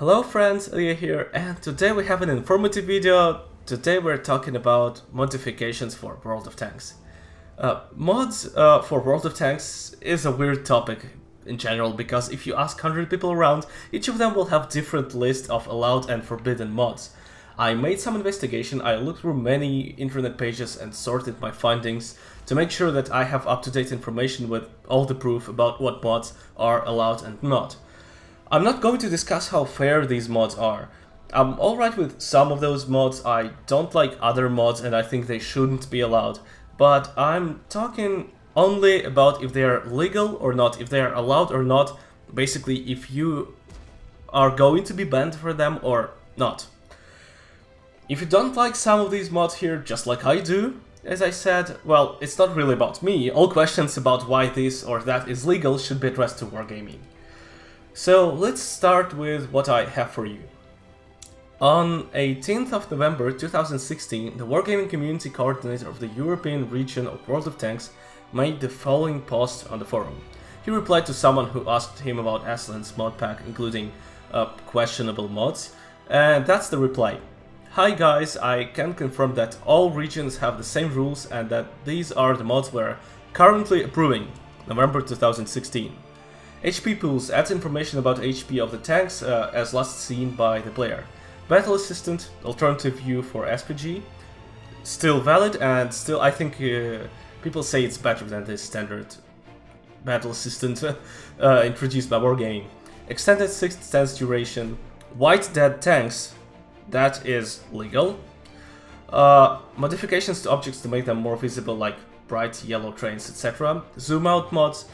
Hello friends, Ilya here, and today we have an informative video. Today we're talking about modifications for World of Tanks. Mods for World of Tanks is a weird topic in general, because if you ask 100 people around, each of them will have different lists of allowed and forbidden mods. I made some investigation, I looked through many internet pages and sorted my findings to make sure that I have up-to-date information with all the proof about what mods are allowed and not. I'm not going to discuss how fair these mods are. I'm alright with some of those mods, I don't like other mods and I think they shouldn't be allowed, but I'm talking only about if they are legal or not, if they are allowed or not, basically if you are going to be banned for them or not. If you don't like some of these mods here, just like I do, as I said, well, it's not really about me. All questions about why this or that is legal should be addressed to Wargaming. So let's start with what I have for you. On 18th of November 2016, the Wargaming Community Coordinator of the European region of World of Tanks made the following post on the forum. He replied to someone who asked him about Aslain's mod pack, including questionable mods, and that's the reply. Hi guys, I can confirm that all regions have the same rules and that these are the mods we're currently approving, November 2016. HP pools adds information about HP of the tanks as last seen by the player. Battle assistant, alternative view for SPG, still valid, and still I think people say it's better than the standard battle assistant introduced by Wargaming. Extended 6 stance duration, white dead tanks, that is legal. Modifications to objects to make them more visible, like bright yellow trains, etc. Zoom out mods.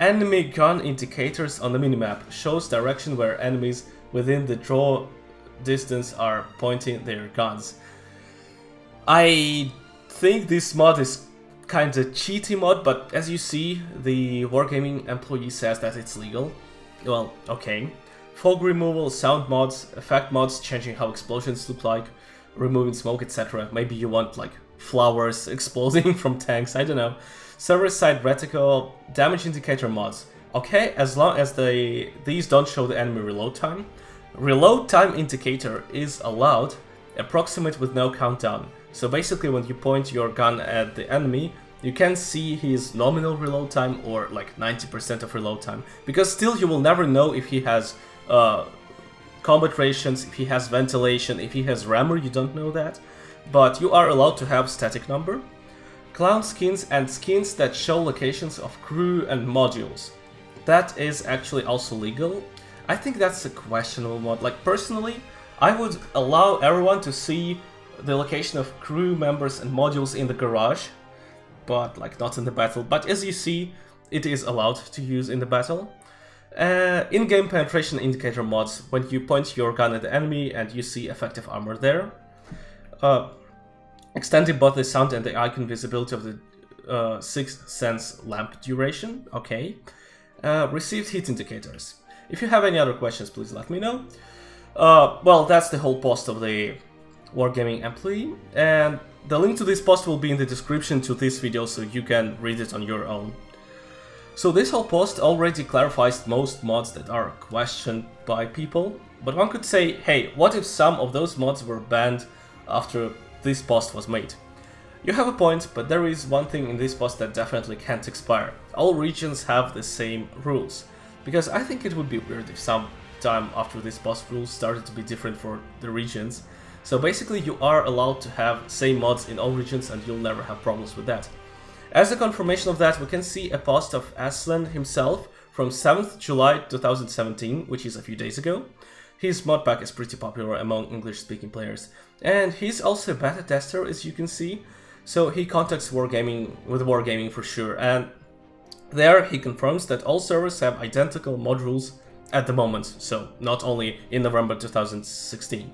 Enemy gun indicators on the minimap shows direction where enemies within the draw distance are pointing their guns. I think this mod is kind of cheaty mod, but as you see, the Wargaming employee says that it's legal. Well, okay. Fog removal, sound mods, effect mods, changing how explosions look like, removing smoke, etc. Maybe you want like flowers exploding from tanks, I don't know. Server-side reticle, damage indicator mods. Okay, as long as these don't show the enemy reload time. Reload time indicator is allowed, approximate with no countdown. So basically when you point your gun at the enemy, you can see his nominal reload time or like 90% of reload time. Because still you will never know if he has combat rations, if he has ventilation, if he has rammer, you don't know that. But you are allowed to have static number. Clown skins and skins that show locations of crew and modules. That is actually also legal. I think that's a questionable mod. Like, personally, I would allow everyone to see the location of crew members and modules in the garage, but like not in the battle. But as you see, it is allowed to use in the battle. In-game penetration indicator mods, when you point your gun at the enemy and you see effective armor there. Extending both the sound and the icon visibility of the 6th sense lamp duration, okay. Received hit indicators. If you have any other questions, please let me know. Well, that's the whole post of the Wargaming employee, and the link to this post will be in the description to this video, so you can read it on your own. So this whole post already clarifies most mods that are questioned by people, but one could say, hey, what if some of those mods were banned after this post was made? You have a point, but there is one thing in this post that definitely can't expire. All regions have the same rules. Because I think it would be weird if some time after this post rules started to be different for the regions. So basically you are allowed to have same mods in all regions and you'll never have problems with that. As a confirmation of that, we can see a post of Aslain himself from 7th July 2017, which is a few days ago. His mod pack is pretty popular among English-speaking players, and he's also a beta tester, as you can see, so he contacts Wargaming with Wargaming for sure, and there he confirms that all servers have identical mod rules at the moment, so not only in November 2016.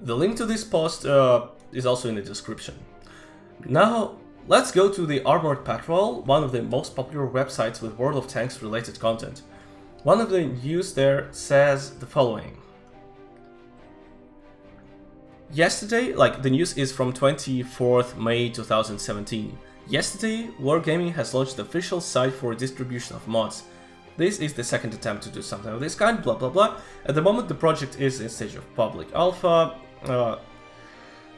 The link to this post is also in the description. Now, let's go to the Armored Patrol, one of the most popular websites with World of Tanks related content. One of the news there says the following. Yesterday, like the news is from 24th May 2017. Yesterday, Wargaming has launched the official site for distribution of mods. This is the second attempt to do something of this kind, blah blah blah. At the moment the project is in stage of public alpha,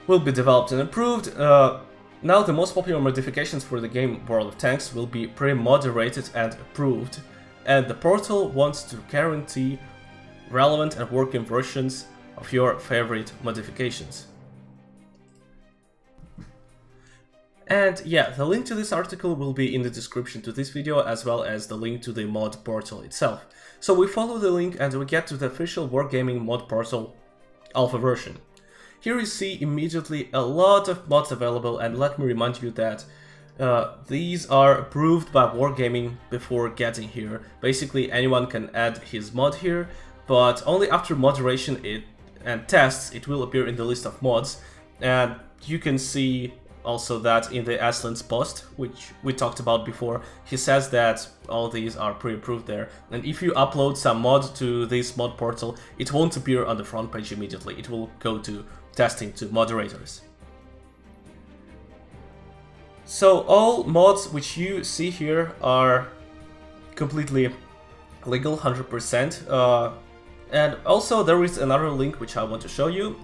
will be developed and improved. Now the most popular modifications for the game World of Tanks will be pre-moderated and approved, and the portal wants to guarantee relevant and working versions of your favorite modifications. And yeah, the link to this article will be in the description to this video, as well as the link to the mod portal itself. So we follow the link and we get to the official Wargaming mod portal alpha version. Here you see immediately a lot of mods available, and let me remind you that these are approved by Wargaming before getting here. Basically anyone can add his mod here, but only after moderation and tests it will appear in the list of mods. And you can see also that in the Aslain's post, which we talked about before, he says that all these are pre-approved there, and if you upload some mod to this mod portal, it won't appear on the front page immediately, it will go to testing to moderators. So all mods which you see here are completely legal, 100%, and also there is another link which I want to show you.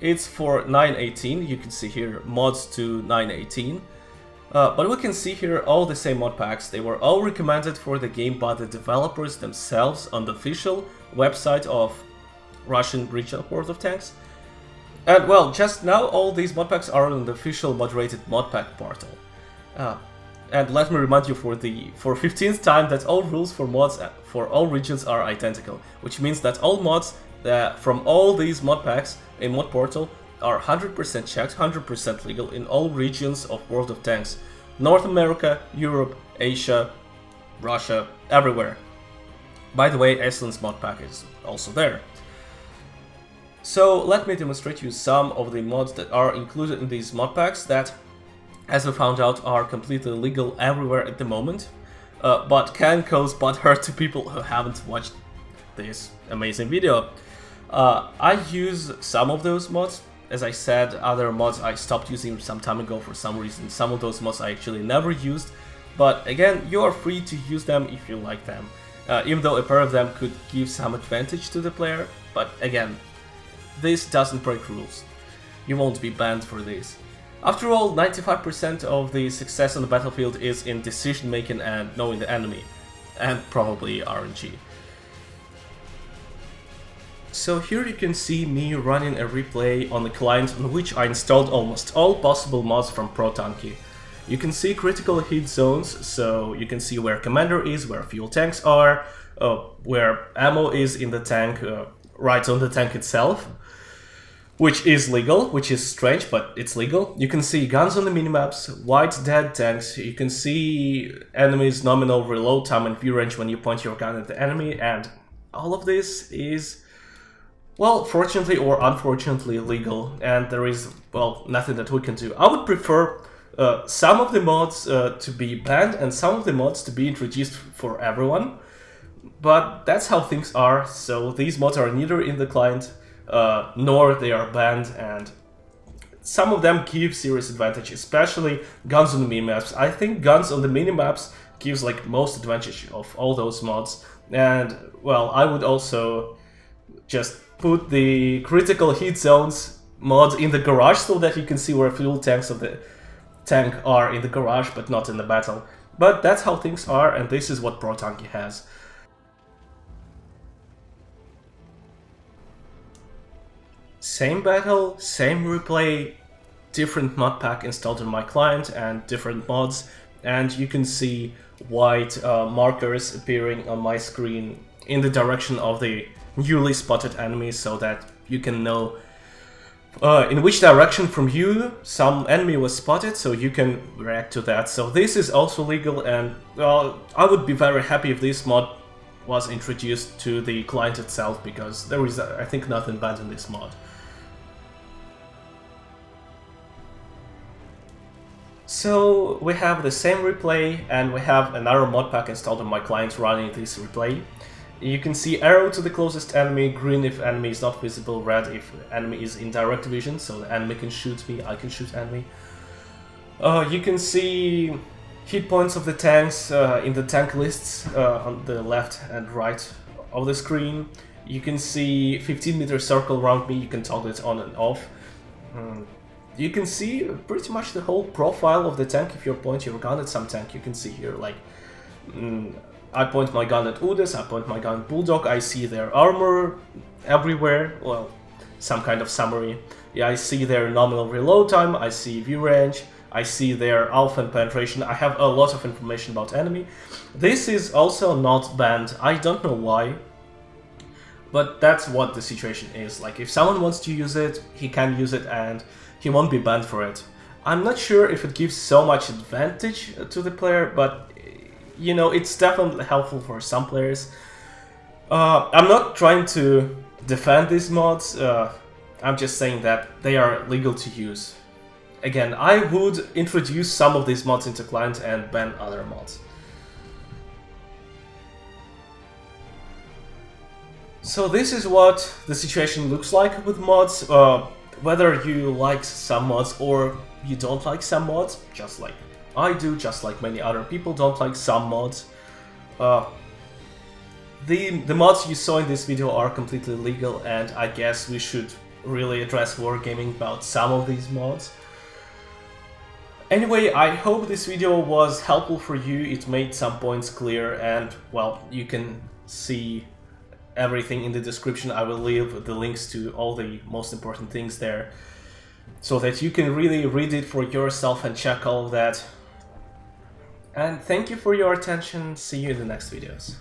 It's for 9.18, you can see here mods to 9.18, but we can see here all the same mod packs. They were all recommended for the game by the developers themselves on the official website of Russian region World of Tanks. And well, just now all these mod packs are on the official moderated mod pack portal. And let me remind you for 15th time that all rules for mods for all regions are identical, which means that all mods from all these mod packs in mod portal are 100% checked, 100% legal in all regions of World of Tanks. North America, Europe, Asia, Russia, everywhere. By the way, Aslain's mod pack is also there. So let me demonstrate you some of the mods that are included in these mod packs that, as we found out, are completely legal everywhere at the moment, but can cause butthurt to people who haven't watched this amazing video. I use some of those mods. As I said, other mods I stopped using some time ago for some reason. Some of those mods I actually never used, but again, you are free to use them if you like them, even though a pair of them could give some advantage to the player, but again, this doesn't break rules. You won't be banned for this. After all, 95% of the success on the battlefield is in decision making and knowing the enemy, and probably RNG. So here you can see me running a replay on the client on which I installed almost all possible mods from Protanki. You can see critical hit zones, so you can see where commander is, where fuel tanks are, where ammo is in the tank, right on the tank itself, which is legal, which is strange, but it's legal. You can see guns on the minimaps, white dead tanks, you can see enemies' nominal reload time and view range when you point your gun at the enemy, and all of this is, well, fortunately or unfortunately legal, and there is, well, nothing that we can do. I would prefer some of the mods to be banned and some of the mods to be introduced for everyone, but that's how things are. So these mods are neither in the client nor they are banned, and some of them give serious advantage, especially guns on the minimaps. I think guns on the minimaps gives like most advantage of all those mods, and well, I would also just put the critical hit zones mod in the garage so that you can see where fuel tanks of the tank are in the garage but not in the battle. But that's how things are, and this is what Protanki has. Same battle, same replay, different mod pack installed on my client and different mods, and you can see white markers appearing on my screen in the direction of the newly spotted enemies, so that you can know in which direction from you some enemy was spotted, so you can react to that. So this is also legal, and well, I would be very happy if this mod was introduced to the client itself, because there is, I think, nothing bad in this mod. So we have the same replay, and we have another mod pack installed on my client running this replay. You can see arrow to the closest enemy, green if enemy is not visible, red if enemy is in direct vision, so the enemy can shoot me, I can shoot enemy. You can see hit points of the tanks in the tank lists on the left and right of the screen. You can see 15-meter circle around me, you can toggle it on and off. You can see pretty much the whole profile of the tank. If you point your gun at some tank, you can see here, like, I point my gun at UDES, I point my gun at Bulldog, I see their armor everywhere, well, some kind of summary. Yeah, I see their nominal reload time, I see view range, I see their alpha and penetration. I have a lot of information about enemy. This is also not banned, I don't know why. But that's what the situation is, like, if someone wants to use it, he can use it and he won't be banned for it. I'm not sure if it gives so much advantage to the player, but, you know, it's definitely helpful for some players. I'm not trying to defend these mods, I'm just saying that they are legal to use. Again, I would introduce some of these mods into client and ban other mods. So this is what the situation looks like with mods. Whether you like some mods or you don't like some mods, just like I do, just like many other people don't like some mods. The mods you saw in this video are completely legal, and I guess we should really address Wargaming about some of these mods. Anyway, I hope this video was helpful for you, it made some points clear, and, well, you can see everything in the description. I will leave the links to all the most important things there so that you can really read it for yourself and check all of that. And thank you for your attention. See you in the next videos.